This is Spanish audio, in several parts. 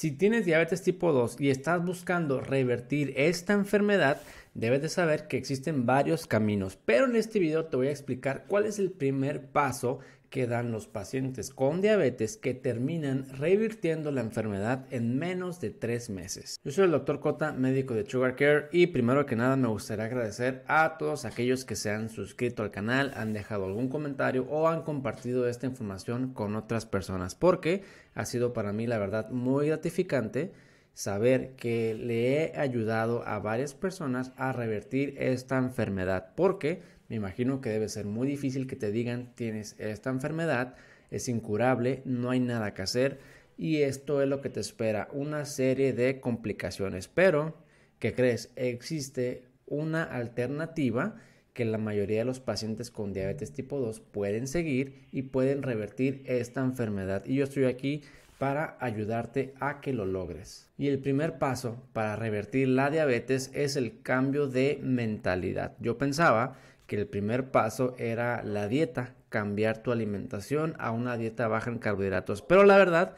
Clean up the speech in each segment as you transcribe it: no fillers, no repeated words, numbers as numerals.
Si tienes diabetes tipo 2 y estás buscando revertir esta enfermedad, debes de saber que existen varios caminos, pero en este video te voy a explicar cuál es el primer paso que dan los pacientes con diabetes que terminan revirtiendo la enfermedad en menos de 3 meses. Yo soy el Dr. Cota, médico de Sugar Care, y primero que nada me gustaría agradecer a todos aquellos que se han suscrito al canal, han dejado algún comentario o han compartido esta información con otras personas, porque ha sido para mí la verdad muy gratificante saber que le he ayudado a varias personas a revertir esta enfermedad, porque me imagino que debe ser muy difícil que te digan tienes esta enfermedad, es incurable, no hay nada que hacer y esto es lo que te espera, una serie de complicaciones. Pero, ¿qué crees? Existe una alternativa que la mayoría de los pacientes con diabetes tipo 2 pueden seguir y pueden revertir esta enfermedad, y yo estoy aquí para ayudarte a que lo logres. Y el primer paso para revertir la diabetes es el cambio de mentalidad. Yo pensaba que el primer paso era la dieta, cambiar tu alimentación a una dieta baja en carbohidratos, pero la verdad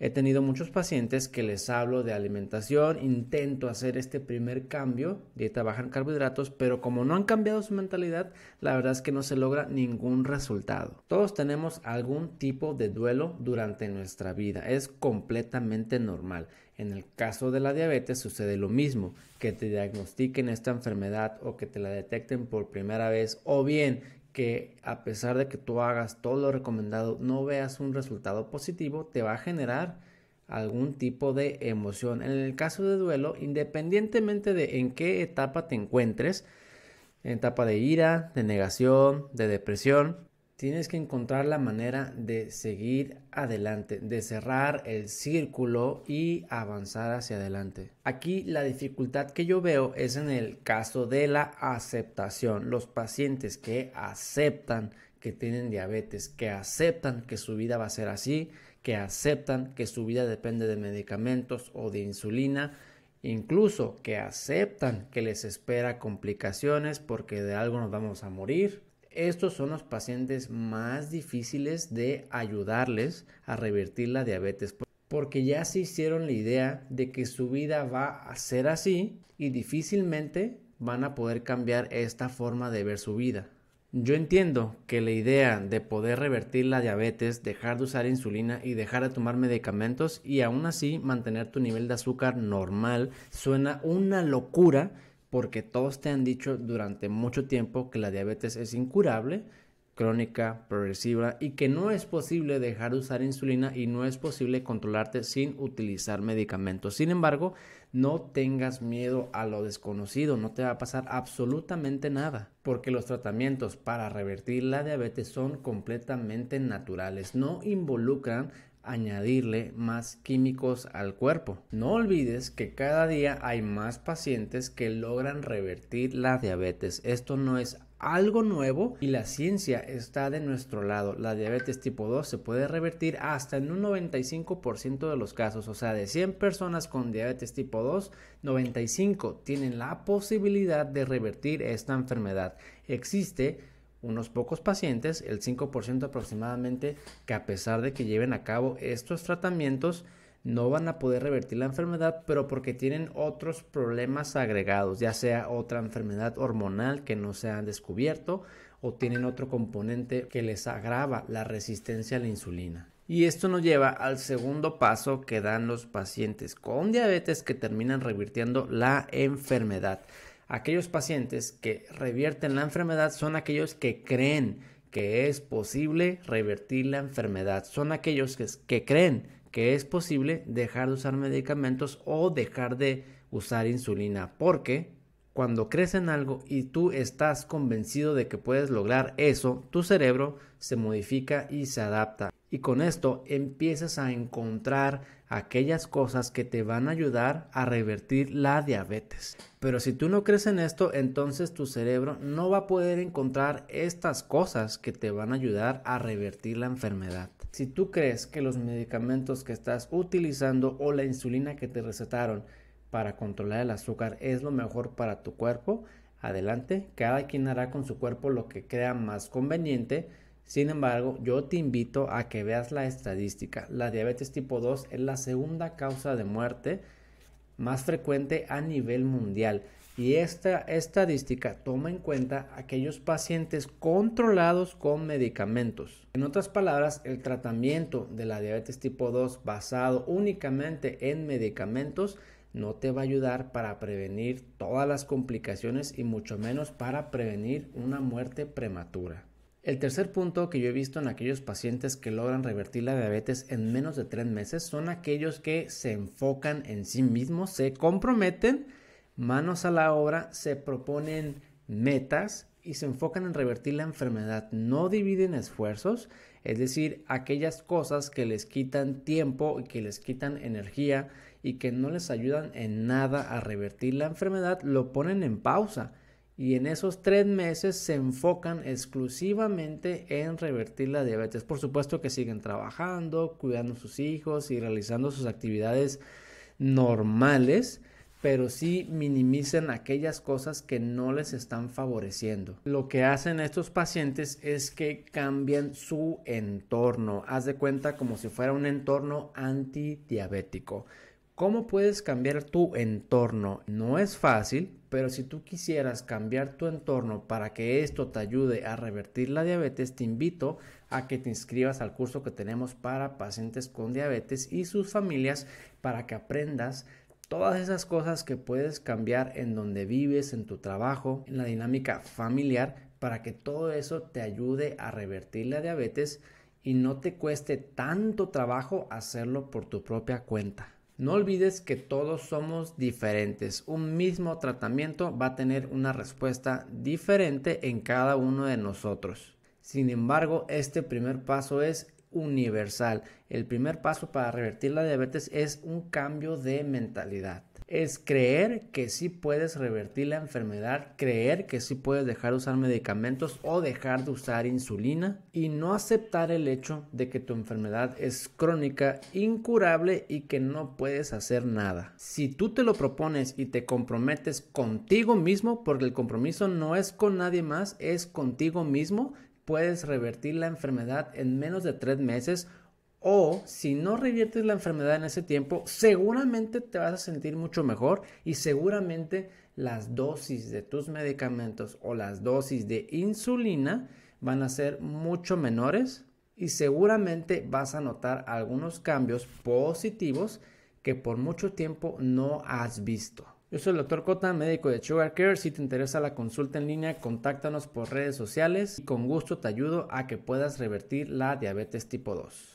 he tenido muchos pacientes que les hablo de alimentación, intento hacer este primer cambio, dieta baja en carbohidratos, pero como no han cambiado su mentalidad, la verdad es que no se logra ningún resultado. Todos tenemos algún tipo de duelo durante nuestra vida, es completamente normal. En el caso de la diabetes sucede lo mismo, que te diagnostiquen esta enfermedad o que te la detecten por primera vez, o bien que a pesar de que tú hagas todo lo recomendado no veas un resultado positivo, te va a generar algún tipo de emoción. En el caso de duelo, independientemente de en qué etapa te encuentres, en etapa de ira, de negación, de depresión, tienes que encontrar la manera de seguir adelante, de cerrar el círculo y avanzar hacia adelante. Aquí la dificultad que yo veo es en el caso de la aceptación. Los pacientes que aceptan que tienen diabetes, que aceptan que su vida va a ser así, que aceptan que su vida depende de medicamentos o de insulina, incluso que aceptan que les espera complicaciones porque de algo nos vamos a morir. Estos son los pacientes más difíciles de ayudarles a revertir la diabetes, porque ya se hicieron la idea de que su vida va a ser así y difícilmente van a poder cambiar esta forma de ver su vida. Yo entiendo que la idea de poder revertir la diabetes, dejar de usar insulina y dejar de tomar medicamentos y aún así mantener tu nivel de azúcar normal suena una locura, porque todos te han dicho durante mucho tiempo que la diabetes es incurable, crónica, progresiva, y que no es posible dejar de usar insulina y no es posible controlarte sin utilizar medicamentos. Sin embargo, no tengas miedo a lo desconocido, no te va a pasar absolutamente nada, porque los tratamientos para revertir la diabetes son completamente naturales, no involucran añadirle más químicos al cuerpo. No olvides que cada día hay más pacientes que logran revertir la diabetes. Esto no es algo nuevo y la ciencia está de nuestro lado. La diabetes tipo 2 se puede revertir hasta en un 95% de los casos, o sea, de 100 personas con diabetes tipo 2, 95 tienen la posibilidad de revertir esta enfermedad. Existe unos pocos pacientes, el 5% aproximadamente, que a pesar de que lleven a cabo estos tratamientos no van a poder revertir la enfermedad, pero porque tienen otros problemas agregados, ya sea otra enfermedad hormonal que no se han descubierto o tienen otro componente que les agrava la resistencia a la insulina. Y esto nos lleva al segundo paso que dan los pacientes con diabetes que terminan revirtiendo la enfermedad. Aquellos pacientes que revierten la enfermedad son aquellos que creen que es posible revertir la enfermedad. Son aquellos que creen que es posible dejar de usar medicamentos o dejar de usar insulina. Porque cuando crees en algo y tú estás convencido de que puedes lograr eso, tu cerebro se modifica y se adapta. Y con esto empiezas a encontrar aquellas cosas que te van a ayudar a revertir la diabetes. Pero si tú no crees en esto, entonces tu cerebro no va a poder encontrar estas cosas que te van a ayudar a revertir la enfermedad. Si tú crees que los medicamentos que estás utilizando o la insulina que te recetaron para controlar el azúcar es lo mejor para tu cuerpo, adelante, cada quien hará con su cuerpo lo que crea más conveniente. Sin embargo, yo te invito a que veas la estadística. La diabetes tipo 2 es la segunda causa de muerte más frecuente a nivel mundial. Y esta estadística toma en cuenta aquellos pacientes controlados con medicamentos. En otras palabras, el tratamiento de la diabetes tipo 2 basado únicamente en medicamentos no te va a ayudar para prevenir todas las complicaciones y mucho menos para prevenir una muerte prematura. El tercer punto que yo he visto en aquellos pacientes que logran revertir la diabetes en menos de 3 meses son aquellos que se enfocan en sí mismos, se comprometen, manos a la obra, se proponen metas y se enfocan en revertir la enfermedad. No dividen esfuerzos, es decir, aquellas cosas que les quitan tiempo y que les quitan energía y que no les ayudan en nada a revertir la enfermedad, lo ponen en pausa. Y en esos 3 meses se enfocan exclusivamente en revertir la diabetes. Por supuesto que siguen trabajando, cuidando a sus hijos y realizando sus actividades normales, pero sí minimizan aquellas cosas que no les están favoreciendo. Lo que hacen estos pacientes es que cambian su entorno. Haz de cuenta como si fuera un entorno antidiabético. ¿Cómo puedes cambiar tu entorno? No es fácil, pero si tú quisieras cambiar tu entorno para que esto te ayude a revertir la diabetes, te invito a que te inscribas al curso que tenemos para pacientes con diabetes y sus familias para que aprendas todas esas cosas que puedes cambiar en donde vives, en tu trabajo, en la dinámica familiar, para que todo eso te ayude a revertir la diabetes y no te cueste tanto trabajo hacerlo por tu propia cuenta. No olvides que todos somos diferentes. Un mismo tratamiento va a tener una respuesta diferente en cada uno de nosotros. Sin embargo, este primer paso es universal. El primer paso para revertir la diabetes es un cambio de mentalidad. Es creer que sí puedes revertir la enfermedad, creer que sí puedes dejar de usar medicamentos o dejar de usar insulina y no aceptar el hecho de que tu enfermedad es crónica, incurable y que no puedes hacer nada. Si tú te lo propones y te comprometes contigo mismo, porque el compromiso no es con nadie más, es contigo mismo, puedes revertir la enfermedad en menos de 3 meses. O si no reviertes la enfermedad en ese tiempo, seguramente te vas a sentir mucho mejor y seguramente las dosis de tus medicamentos o las dosis de insulina van a ser mucho menores y seguramente vas a notar algunos cambios positivos que por mucho tiempo no has visto. Yo soy el Dr. Cota, médico de Sugar Care. Si te interesa la consulta en línea, contáctanos por redes sociales y con gusto te ayudo a que puedas revertir la diabetes tipo 2.